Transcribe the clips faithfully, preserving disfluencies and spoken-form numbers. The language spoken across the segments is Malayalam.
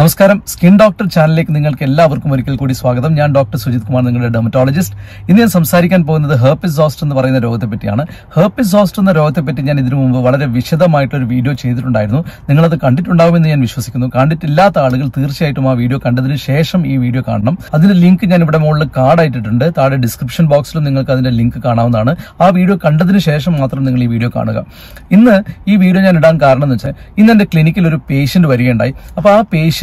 നമസ്കാരം സ്കിൻ ഡോക്ടർ ചാനലിലേക്ക് നിങ്ങൾക്ക് എല്ലാവർക്കും ഒരിക്കൽ കൂടി സ്വാഗതം ഞാൻ ഡോക്ടർ സുജിത് കുമാർ നിങ്ങളുടെ ഡെർമറ്റോളജിസ്റ്റ് ഇന്ന് ഞാൻ സംസാരിക്കാൻ പോകുന്നത് ഹെർപ്പിസ് സോസ്റ്റർ എന്ന് പറയുന്ന രോഗത്തെ പറ്റിയാണ് ഹെർപ്പിസ് സോസ്റ്റർ എന്ന രോഗത്തെ പറ്റി ഞാൻ ഇതിനു മുമ്പ് വളരെ വിശദമായിട്ട് ഒരു വീഡിയോ ചെയ്തിട്ടുണ്ടായിരുന്നു നിങ്ങൾ അത് കണ്ടിട്ടുണ്ടാവുമെന്ന് ഞാൻ വിശ്വസിക്കുന്നു കണ്ടിട്ടില്ലാത്ത ആളുകൾ തീർച്ചയായിട്ടും ആ വീഡിയോ കണ്ടതിന് ശേഷം ഈ വീഡിയോ കാണണം അതിന്റെ ലിങ്ക് ഞാൻ ഇവിടെ മുകളിൽ കാർഡ് ആയിട്ടിട്ടുണ്ട് താഴെ ഡിസ്ക്രിപ്ഷൻ ബോക്സിലും നിങ്ങൾക്ക് അതിന്റെ ലിങ്ക് കാണാവുന്നതാണ് ആ വീഡിയോ കണ്ടതിന് ശേഷം മാത്രം നിങ്ങൾ ഈ വീഡിയോ കാണുക ഇന്ന് ഈ വീഡിയോ ഞാൻ ഇടാൻ കാരണം എന്ന് വെച്ചാൽ ഇന്ന് എന്റെ ക്ലിനിക്കിൽ ഒരു പേഷ്യന്റ് വരികയുണ്ടായി അപ്പോൾ ആ പേഷ്യന്റ്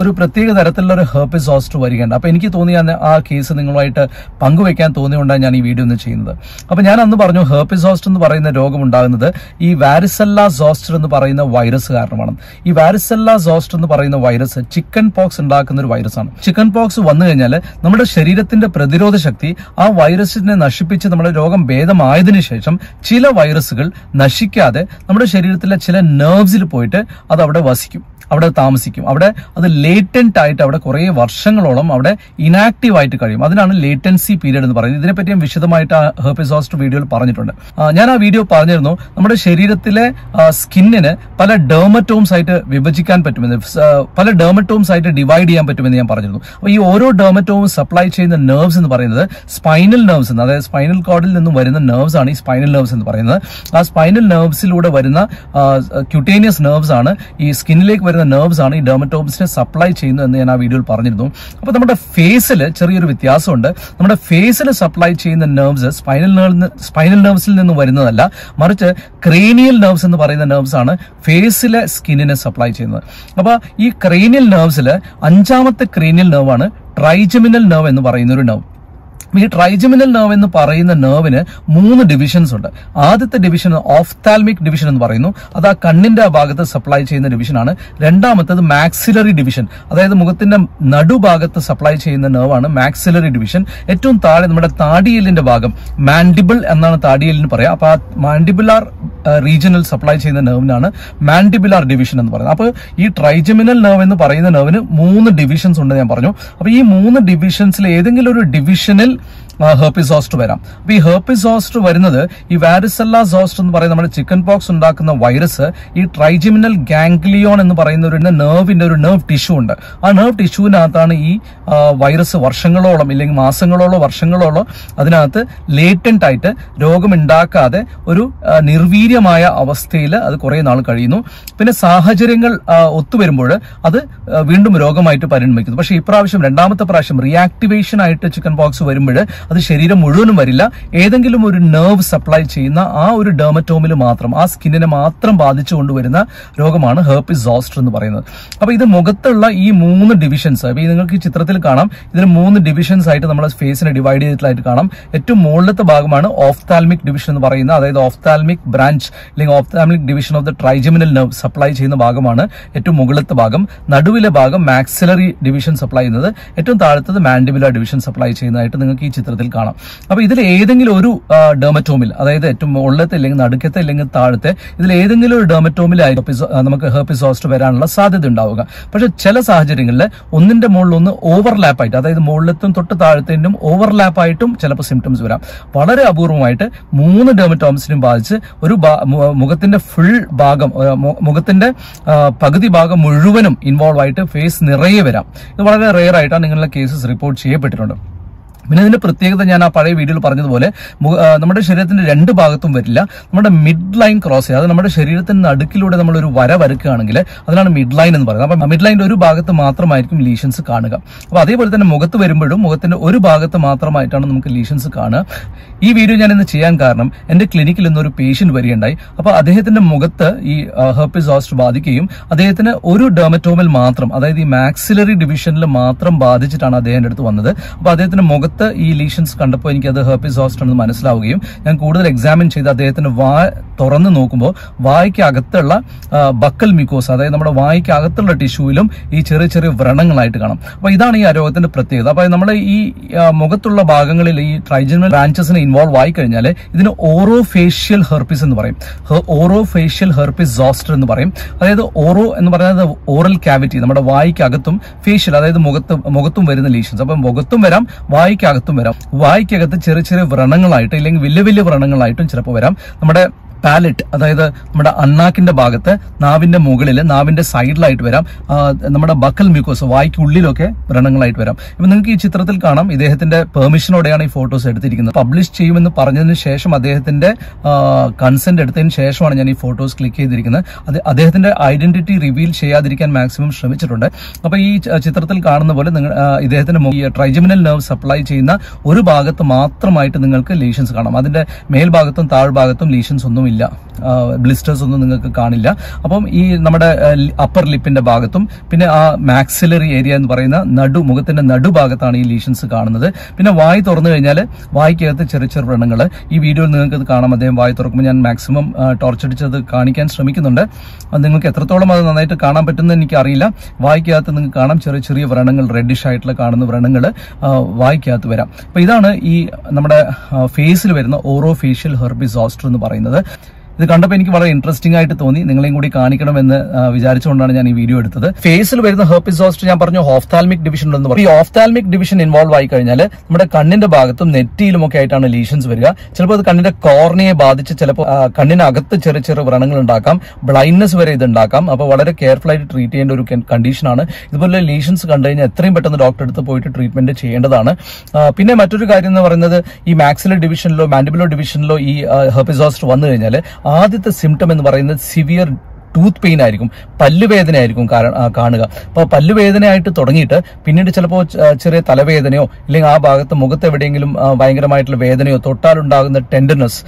ഒരു പ്രത്യേക തരത്തിലുള്ള ഒരു ഹെർപ്പിസ് സോസ്റ്റർ വരികയുണ്ട് അപ്പോൾ എനിക്ക് തോന്നി ആ കേസ് നിങ്ങളുമായിട്ട് പങ്കുവെക്കാൻ തോന്നിയുകൊണ്ടാണ് ഞാൻ ഈ വീഡിയോ ഒന്ന് ചെയ്യുന്നത് അപ്പോൾ ഞാൻ അന്ന് പറഞ്ഞു ഹെർപ്പിസ് സോസ്റ്റർ എന്ന് പറയുന്ന രോഗം ഉണ്ടാകുന്നത് ഈ വാരിസെല്ല സോസ്റ്റർ എന്ന് പറയുന്ന വൈറസ് കാരണമാണ് ഈ വാരിസെല്ല സോസ്റ്റർ എന്ന് പറയുന്ന വൈറസ് ചിക്കൻ പോക്സ് ഉണ്ടാക്കുന്ന ഒരു വൈറസാണ് ചിക്കൻ പോക്സ് വന്നു കഴിഞ്ഞാൽ നമ്മുടെ ശരീരത്തിന്റെ പ്രതിരോധ ശക്തി ആ വൈറസിനെ നശിപ്പിച്ച് നമ്മുടെ രോഗം ഭേദമായതിനു ശേഷം ചില വൈറസുകൾ നശിക്കാതെ നമ്മുടെ ശരീരത്തിലെ ചില നെർവ്സിൽ പോയിട്ട് അത് അവിടെ വസിക്കും അവിടെ താമസിക്കും അവിടെ അത് ലേറ്റന്റ് ആയിട്ട് അവിടെ കുറേ വർഷങ്ങളോളം അവിടെ ഇനാക്റ്റീവ് ആയിട്ട് കഴിയും അതിനാണ് ലേറ്റൻസി പീരീഡ് എന്ന് പറയുന്നത് ഇതിനെപ്പറ്റി ഞാൻ വിശദമായിട്ട് ആ ഹെർപ്പിസ് സോസ്റ്റർ വീഡിയോയിൽ പറഞ്ഞിട്ടുണ്ട് ഞാൻ ആ വീഡിയോ പറഞ്ഞിരുന്നു നമ്മുടെ ശരീരത്തിലെ സ്കിന്നിന് പല ഡെർമറ്റോംസ് ആയിട്ട് വിഭജിക്കാൻ പറ്റുമെന്ന് പല ഡെർമറ്റോംസ് ആയിട്ട് ഡിവൈഡ് ചെയ്യാൻ പറ്റുമെന്ന് ഞാൻ പറഞ്ഞിരുന്നു അപ്പോൾ ഈ ഓരോ ഡെർമറ്റോം സപ്ലൈ ചെയ്യുന്ന നെർവ്സ് എന്ന് പറയുന്നത് സ്പൈനൽ നെർവ്സ് എന്ന് അതായത് സ്പൈനൽ കോർഡിൽ നിന്നും വരുന്ന നെർവ്സ് ആണ് ഈ സ്പൈനൽ നെർവ്സ് എന്ന് പറയുന്നത് ആ സ്പൈനൽ നെർവ്സിലൂടെ വരുന്ന ക്യൂട്ടേനിയസ് നെർവ്സ് ആണ് ഈ സ്കിന്നിലേക്ക് വരുന്ന നെർവ്സ് ആണ് ഈ ഡെർമറ്റോംസിനെ സപ്ലൈ ചെയ്യുന്നു എന്ന് ഞാൻ ആ വീഡിയോയിൽ പറഞ്ഞിരുന്നു അപ്പോൾ നമ്മുടെ ഫേസിൽ ചെറിയൊരു വ്യത്യാസമുണ്ട് നമ്മുടെ ഫേസിൽ സപ്ലൈ ചെയ്യുന്ന നെർവ്സ് സ്പൈനൽ നെർവ് സ്പൈനൽ നെർവ്സിൽ നിന്ന് വരുന്നതല്ല മറിച്ച് ക്രേനിയൽ നെർവ്സ് എന്ന് പറയുന്ന നെർവ്സ് ആണ് ഫേസിലെ സ്കിന്നിനെ സപ്ലൈ ചെയ്യുന്നത് അപ്പോൾ ഈ ക്രേനിയൽ നെർവ്സിൽ അഞ്ചാമത്തെ ക്രേനിയൽ നെർവാണ് ട്രൈജമിനൽ നെർവ് എന്ന് പറയുന്ന ഒരു നെർവ് ഈ ട്രൈജമിനൽ നെർവ് എന്ന് പറയുന്ന നെർവിന് മൂന്ന് ഡിവിഷൻസ് ഉണ്ട് ആദ്യത്തെ ഡിവിഷൻ ഓഫ്താൽമിക് ഡിവിഷൻ എന്ന് പറയുന്നു അത് ആ കണ്ണിന്റെ ഭാഗത്ത് സപ്ലൈ ചെയ്യുന്ന ഡിവിഷനാണ് രണ്ടാമത്തേത് മാക്സിലറി ഡിവിഷൻ അതായത് മുഖത്തിന്റെ നടുഭാഗത്ത് സപ്ലൈ ചെയ്യുന്ന നെർവാണ് മാക്സിലറി ഡിവിഷൻ ഏറ്റവും താഴെ നമ്മുടെ താടിയെല്ലിന്റെ ഭാഗം മാൻഡിബിൾ എന്നാണ് താടിയെല്ലിന് പറയാം അപ്പൊ ആ മാൻഡിബുലാർ റീജിയനിൽ സപ്ലൈ ചെയ്യുന്ന നെർവിനാണ് മാൻഡിബുലാർ ഡിവിഷൻ എന്ന് പറയുന്നത് അപ്പോൾ ഈ ട്രൈജമിനൽ നെർവ് എന്ന് പറയുന്ന നെർവിന് മൂന്ന് ഡിവിഷൻസ് ഉണ്ട് ഞാൻ പറഞ്ഞു അപ്പോൾ ഈ മൂന്ന് ഡിവിഷൻസിൽ ഏതെങ്കിലും ഒരു ഡിവിഷനിൽ ഹെർപ്പിസ് സോസ്റ്റർ വരാം അപ്പോൾ ഈ ഹെർപ്പിസ് സോസ്റ്റർ വരുന്നത് ഈ വാരിസെല്ല സോസ്റ്റർ എന്ന് പറയുന്ന നമ്മുടെ ചിക്കൻ പോക്സ് ഉണ്ടാക്കുന്ന വൈറസ് ഈ ട്രൈജമിനൽ ഗാംഗ്ലിയോൺ എന്ന് പറയുന്ന ഒരു നെർവിന്റെ ഒരു നെർവ് ടിഷ്യൂ ഉണ്ട് ആ നെർവ് ടിഷ്യൂവിനകത്താണ് ഈ വൈറസ് വർഷങ്ങളോളം ഇല്ലെങ്കിൽ മാസങ്ങളോളം വർഷങ്ങളോളം അതിനകത്ത് ലേറ്റന്റ് ആയിട്ട് രോഗമുണ്ടാക്കാതെ ഒരു നിർവീര്യമായ അവസ്ഥയിൽ അത് കുറെ നാൾ കഴിയുന്നു പിന്നെ സാഹചര്യങ്ങൾ ഒത്തുവരുമ്പോൾ അത് വീണ്ടും രോഗമായിട്ട് പരിണമിക്കുന്നു പക്ഷേ ഇപ്രാവശ്യം രണ്ടാമത്തെ പ്രാവശ്യം റിയാക്ടിവേഷൻ ആയിട്ട് ചിക്കൻ പോക്സ് വരുമ്പോൾ അത് ശരീരം മുഴുവനും വരില്ല ഏതെങ്കിലും ഒരു നെർവ് സപ്ലൈ ചെയ്യുന്ന ആ ഒരു ഡെർമറ്റോമിൽ മാത്രം ആ സ്കിന്നിനെ മാത്രം ബാധിച്ചു കൊണ്ടുവരുന്ന രോഗമാണ് ഹെർപ്പിസ് സോസ്റ്റർ എന്ന് പറയുന്നത് അപ്പോൾ ഇത് മുഖത്തുള്ള ഈ മൂന്ന് ഡിവിഷൻസ് അപ്പോൾ നിങ്ങൾക്ക് ഈ ചിത്രത്തിൽ കാണാം ഇതിന് മൂന്ന് ഡിവിഷൻസ് ആയിട്ട് നമ്മുടെ ഫേസിനെ ഡിവൈഡ് ചെയ്തിട്ടായിട്ട് കാണാം ഏറ്റവും മുകളിലത്തെ ഭാഗമാണ് ഓഫ്താൽമിക് ഡിവിഷൻ എന്ന് പറയുന്നത് അതായത് ഓഫ്താൽമിക് ബ്രാഞ്ച് അല്ലെങ്കിൽ ophthalmic division of the trigeminal nerve supply ചെയ്യുന്ന ഭാഗമാണ് ഏറ്റവും മുകളിലത്തെ ഭാഗം നടുവിലെ ഭാഗം മാക്സിലറി ഡിവിഷൻ സപ്ലൈ ചെയ്യുന്നത് ഏറ്റവും താഴത്തത് മാൻഡിബുലാർ ഡിവിഷൻ സപ്ലൈ ചെയ്യുന്നതായിട്ട് നിങ്ങൾക്ക് ഈ ചിത്രത്തിൽ കാണാം അപ്പൊ ഇതിൽ ഏതെങ്കിലും ഒരു ഡെർമറ്റോമിൽ അതായത് ഏറ്റവും മുകളിലത്തെ അല്ലെങ്കിൽ നടുക്കത്തെ അല്ലെങ്കിൽ താഴത്തെ ഇതിൽ ഏതെങ്കിലും ഒരു ഡെർമറ്റോമിലായിരിക്കും നമുക്ക് ഹെർപ്പിസ് സോസ്റ്റർ വരാനുള്ള സാധ്യത ഉണ്ടാവുക പക്ഷെ ചില സാഹചര്യങ്ങളിൽ ഒന്നിന്റെ മുകളിൽ ഒന്ന് ഓവർലാപ്പ് ആയിട്ട് അതായത് മുകളിലത്തും തൊട്ട് താഴത്തേനും ഓവർലാപ്പ് ആയിട്ടും ചിലപ്പോൾ സിംറ്റംസ് വരാം വളരെ അപൂർവമായിട്ട് മൂന്ന് ഡെർമറ്റോംസിനും ബാധിച്ച് ഒരു മുഖത്തിന്റെ ഫുൾ ഭാഗം മുഖത്തിന്റെ പകുതി ഭാഗം മുഴുവനും ഇൻവോൾവ് ആയിട്ട് ഫേസ് നിറയെ വരാം ഇത് വളരെ റെയർ ആയിട്ടാണ് ഇങ്ങനെയുള്ള കേസസ് റിപ്പോർട്ട് ചെയ്യപ്പെട്ടിട്ടുണ്ട് പിന്നെ ഇതിന്റെ പ്രത്യേകത ഞാൻ ആ പഴയ വീഡിയോയിൽ പറഞ്ഞതുപോലെ നമ്മുടെ ശരീരത്തിന്റെ രണ്ട് ഭാഗത്തും വരില്ല നമ്മുടെ മിഡ് ലൈൻ ക്രോസ് ചെയ്യുക അത് നമ്മുടെ ശരീരത്തിന്റെ നടുക്കിലൂടെ നമ്മളൊരു വര വരക്കുകയാണെങ്കിൽ അതിനാണ് മിഡ് ലൈൻ എന്ന് പറയുന്നത് അപ്പം മിഡ് ലൈൻ്റെ ഒരു ഭാഗത്ത് മാത്രമായിരിക്കും ലീഷൻസ് കാണുക അപ്പോൾ അതേപോലെ തന്നെ മുഖത്ത് വരുമ്പോഴും മുഖത്തിന്റെ ഒരു ഭാഗത്ത് മാത്രമായിട്ടാണ് നമുക്ക് ലീഷൻസ് കാണുക ഈ വീഡിയോ ഞാൻ ഇന്ന് ചെയ്യാൻ കാരണം എന്റെ ക്ലിനിക്കിൽ ഇന്നൊരു പേഷ്യന്റ് വരികയുണ്ടായി അപ്പോൾ അദ്ദേഹത്തിന്റെ മുഖത്ത് ഈ ഹെർപ്പിസ് സോസ്റ്റർ ബാധിക്കുകയും അദ്ദേഹത്തിന് ഒരു ഡെർമറ്റോമിൽ മാത്രം അതായത് ഈ മാക്സിലറി ഡിവിഷനിൽ മാത്രം ബാധിച്ചിട്ടാണ് അദ്ദേഹം എൻ്റെ അടുത്ത് വന്നത് അപ്പോൾ അദ്ദേഹത്തിന്റെ മുഖത്ത് ഈ ലീഷൻസ് കണ്ടപ്പോൾ എനിക്കത് ഹെർപ്പിസ് സോസ്റ്റർ എന്ന് മനസ്സിലാവുകയും ഞാൻ കൂടുതൽ എക്സാമിൻ ചെയ്ത് അദ്ദേഹത്തിന് വാ തുറന്ന് നോക്കുമ്പോൾ വായ്ക്കകത്തുള്ള ബക്കൽ മ്യൂക്കോസ് അതായത് നമ്മുടെ വായ്ക്കകത്തുള്ള ടിഷ്യൂവിലും ഈ ചെറിയ ചെറിയ വ്രണങ്ങളായിട്ട് കാണാം അപ്പോൾ ഇതാണ് ഈ രോഗത്തിന്റെ പ്രത്യേകത അപ്പോൾ നമ്മൾ ഈ മുഖത്തുള്ള ഭാഗങ്ങളിൽ ഈ ട്രൈജമിനൽ ബ്രാഞ്ചസിന് ഇൻവോൾവ് ആയി കഴിഞ്ഞാൽ ഇതിന് ഓറോഫേഷ്യൽ ഹെർപ്പിസ് എന്ന് പറയും ഓറോഫേഷ്യൽ ഹെർപ്പിസ് സോസ്റ്റർ എന്ന് പറയും അതായത് ഓറോ എന്ന് പറയുന്നത് ഓറൽ കാവിറ്റി നമ്മുടെ വായ്ക്കകത്തും ഫേഷ്യൽ അതായത് മുഖത്തും മുഖത്തും വരുന്ന ലീഷൻസ് അപ്പം മുഖത്തും വരാം വായിക്ക് ും വരാം വായിക്കകത്ത് ചെറിയ ചെറിയ വ്രണങ്ങളായിട്ട് ഇല്ലെങ്കിൽ വലിയ വലിയ വ്രണങ്ങളായിട്ടും ചിലപ്പോൾ വരാം നമ്മുടെ palate, अदायदा नम्मडा अन्ना किन्दा बागते, नाविन्दा मोगलेले, नाविन्दा side light वेराम, नम्मडा buccal mucosa, वाई कुल्ली लोके, रंगल light वेराम. इवन नंकी चित्रतल कानम, इदेहतिन्दा permission ओडेयानी photos एड़तिरिक्कुन्नत. Publish ചെയ്യുമെന്ന് പറഞ്ഞതിന് ശേഷം അദ്ദേഹത്തിന്റെ കൺസെന്റ് എടുത്തതിന് ശേഷമാണ് ഞാൻ ഈ ഫോട്ടോസ് ക്ലിക്ക് ചെയ്തിരിക്കുന്നത്. അത് അദ്ദേഹത്തിന്റെ ഐഡന്റിറ്റി റിവീൽ ചെയ്യാതിരിക്കാൻ മാക്സിമം ശ്രമിച്ചിട്ടുണ്ട്. അപ്പോൾ ഈ ചിത്രത്തിൽ കാണുന്ന പോലെ നിങ്ങൾ ഇദ്ദേഹത്തിന്റെ ട്രൈജമിനൽ നെർവ് സപ്ലൈ ചെയ്യുന്ന ഒരു ഭാഗത്ത് മാത്രമായിട്ട് നിങ്ങൾക്ക് ലീഷൻസ് കാണാം. അതിന്റെ മേൽഭാഗത്തും താഴ്ഭാഗത്തും ലീഷൻസ് ഒന്നും ഇല്ല, ബ്ലിസ്റ്റേഴ്സ് ഒന്നും നിങ്ങൾക്ക് കാണില്ല. അപ്പം ഈ നമ്മുടെ അപ്പർ ലിപ്പിന്റെ ഭാഗത്തും പിന്നെ ആ മാക്സിലറി ഏരിയ എന്ന് പറയുന്ന നടു മുഖത്തിന്റെ നടുഭാഗത്താണ് ഈ ലീഷൻസ് കാണുന്നത്. പിന്നെ വായ് തുറന്നു കഴിഞ്ഞാൽ വായ്ക്കകത്ത് ചെറിയ ചെറു വ്രണങ്ങൾ. ഈ വീഡിയോയിൽ നിങ്ങൾക്ക് കാണാം, അദ്ദേഹം വായി തുറക്കുമ്പോൾ ഞാൻ മാക്സിമം ടോർച്ചടിച്ചത് കാണിക്കാൻ ശ്രമിക്കുന്നുണ്ട്. നിങ്ങൾക്ക് എത്രത്തോളം അത് നന്നായിട്ട് കാണാൻ പറ്റുന്നത് എനിക്കറിയില്ല. വായിക്കകത്ത് നിങ്ങൾക്ക് കാണാം ചെറിയ ചെറിയ വ്രണങ്ങൾ, റെഡിഷ് ആയിട്ടുള്ള കാണുന്ന വ്രണങ്ങൾ വായിക്കകത്ത് വരാം. അപ്പോൾ ഇതാണ് ഈ നമ്മുടെ ഫേസിൽ വരുന്ന ഓറോഫേഷ്യൽ ഹെർപിസ് സോസ്റ്റർ എന്ന് പറയുന്നത്. ഇത് കണ്ടപ്പോൾ എനിക്ക് വളരെ ഇൻട്രസ്റ്റിംഗ് ആയിട്ട് തോന്നി, നിങ്ങളെയും കൂടി കാണിക്കണമെന്ന് വിചാരിച്ചുകൊണ്ടാണ് ഞാൻ ഈ വീഡിയോ എടുത്തത്. ഫേസിൽ വരുന്ന ഹെർപിസ് സോസ്റ്റർ ഞാൻ പറഞ്ഞു ഓഫ്താൽമിക് ഡിവിഷൻ എന്ന് പറയും. ഈ ഓഫ്താൽമിക് ഡിവിഷൻ ഇൻവോൾവ് ആയി കഴിഞ്ഞാൽ നമ്മുടെ കണ്ണിന്റെ ഭാഗത്തും നെറ്റിയിലും ഒക്കെ ആയിട്ടാണ് ലീഷൻസ് വരിക. ചിലപ്പോൾ അത് കണ്ണിന്റെ കോർണിയെ ബാധിച്ച് ചിലപ്പോൾ കണ്ണിനകത്ത് ചെറിയ ചെറിയ വ്രണങ്ങൾ ഉണ്ടാക്കാം, ബ്ലൈൻഡ്നെസ് വരെ ഇത് ഉണ്ടാക്കാം. അപ്പോൾ വളരെ കെയർഫുൾ ആയിട്ട് ട്രീറ്റ് ചെയ്യേണ്ട ഒരു കണ്ടീഷനാണ്. ഇതുപോലെ ലീഷൻസ് കണ്ടു കഴിഞ്ഞാൽ എത്രയും പെട്ടെന്ന് ഡോക്ടറെ അടുത്ത് പോയിട്ട് ട്രീറ്റ്മെന്റ് ചെയ്യേണ്ടതാണ്. പിന്നെ മറ്റൊരു കാര്യം എന്ന് പറയുന്നത് ഈ മാക്സിലറി ഡിവിഷനിലോ മാൻഡിബുലർ ഡിവിഷനിലോ ഈ ഹെർപിസ് സോസ്റ്റർ വന്നു കഴിഞ്ഞാൽ ആദ്യത്തെ സിംപ്റ്റം എന്ന് പറയുന്നത് സിവിയർ ടൂത്ത് പെയിൻ ആയിരിക്കും, പല്ലുവേദന ആയിരിക്കും കാണുക. അപ്പോൾ പല്ലുവേദനയായിട്ട് തുടങ്ങിയിട്ട് പിന്നീട് ചിലപ്പോൾ ചെറിയ തലവേദനയോ അല്ലെങ്കിൽ ആ ഭാഗത്ത് മുഖത്ത് എവിടെയെങ്കിലും ഭയങ്കരമായിട്ടുള്ള വേദനയോ തൊട്ടാലുണ്ടാകുന്ന ടെൻഡർനെസ്,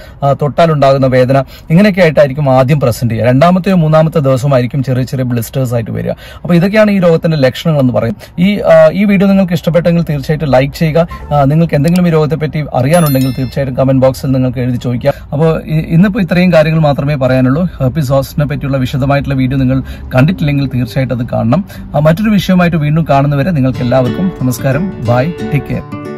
തൊട്ടാലുണ്ടാകുന്ന വേദന, ഇങ്ങനെയൊക്കെ ആയിട്ടായിരിക്കും ആദ്യം പ്രസന്റ് ചെയ്യുക. രണ്ടാമത്തെയോ മൂന്നാമത്തെ ദിവസമായിരിക്കും ചെറിയ ചെറിയ ബ്ലിസ്റ്റേഴ്സ് ആയിട്ട് വരിക. അപ്പോൾ ഇതൊക്കെയാണ് ഈ രോഗത്തിന്റെ ലക്ഷണങ്ങൾ എന്ന് പറയും. ഈ ഈ വീഡിയോ നിങ്ങൾക്ക് ഇഷ്ടപ്പെട്ടെങ്കിൽ തീർച്ചയായിട്ടും ലൈക്ക് ചെയ്യുക. നിങ്ങൾക്ക് എന്തെങ്കിലും ഈ രോഗത്തെപ്പറ്റി അറിയാനുണ്ടെങ്കിൽ തീർച്ചയായിട്ടും കമന്റ് ബോക്സിൽ നിങ്ങൾക്ക് എഴുതി ചോദിക്കുക. അപ്പോൾ ഇന്നിപ്പോൾ ഇത്രയും കാര്യങ്ങൾ മാത്രമേ പറയാനുള്ളൂ. ഹെർപിസ് സോസ്റ്ററിനെ പറ്റിയുള്ള വിശദമായിട്ടുള്ള വീഡിയോ നിങ്ങൾ കണ്ടിട്ടില്ലെങ്കിൽ തീർച്ചയായിട്ടും അത് കാണണം. മറ്റൊരു വിഷയവുമായിട്ട് വീണ്ടും കാണുന്നവരെ നിങ്ങൾക്ക് എല്ലാവർക്കും നമസ്കാരം. Bye, take care.